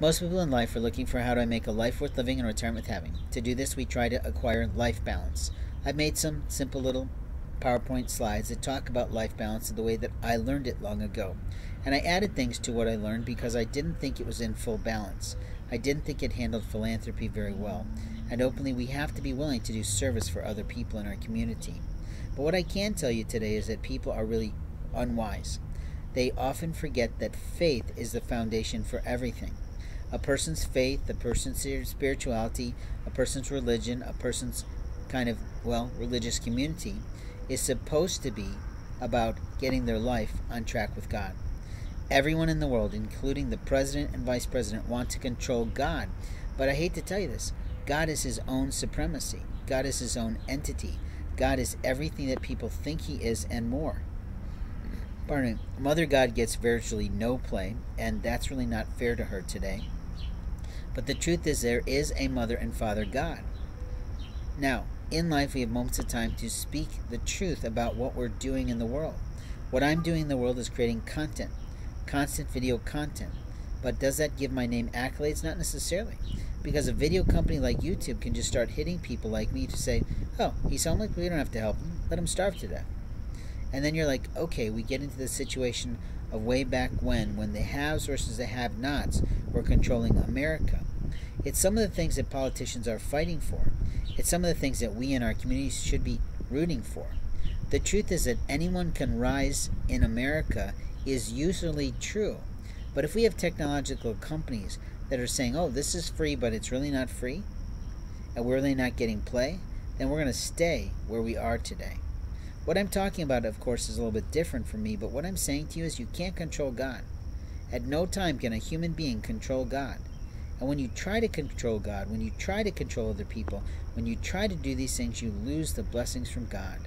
Most people in life are looking for how do I make a life worth living and retirement worth having. To do this, we try to acquire life balance. I've made some simple little PowerPoint slides that talk about life balance in the way that I learned it long ago. And I added things to what I learned because I didn't think it was in full balance. I didn't think it handled philanthropy very well. And openly, we have to be willing to do service for other people in our community. But what I can tell you today is that people are really unwise. They often forget that faith is the foundation for everything. A person's faith, a person's spirituality, a person's religion, a person's kind of, well, religious community is supposed to be about getting their life on track with God. Everyone in the world, including the president and vice president, want to control God. But I hate to tell you this, God is his own supremacy. God is his own entity. God is everything that people think he is and more. Pardon me. Mother God gets virtually no play, and that's really not fair to her today. But the truth is there is a mother and father God. Now, in life we have moments of time to speak the truth about what we're doing in the world. What I'm doing in the world is creating content, constant video content. But does that give my name accolades? Not necessarily. Because a video company like YouTube can just start hitting people like me to say, oh, he's homeless, we don't have to help him. Let him starve to death. And then you're like, okay, we get into the situation of way back when the haves versus the have-nots were controlling America. It's some of the things that politicians are fighting for. It's some of the things that we in our communities should be rooting for. The truth is that anyone can rise in America is usually true. But if we have technological companies that are saying, oh, this is free, but it's really not free, and we're really not getting play, then we're going to stay where we are today. What I'm talking about, of course, is a little bit different for me, but what I'm saying to you is you can't control God. At no time can a human being control God. And when you try to control God, when you try to control other people, when you try to do these things, you lose the blessings from God.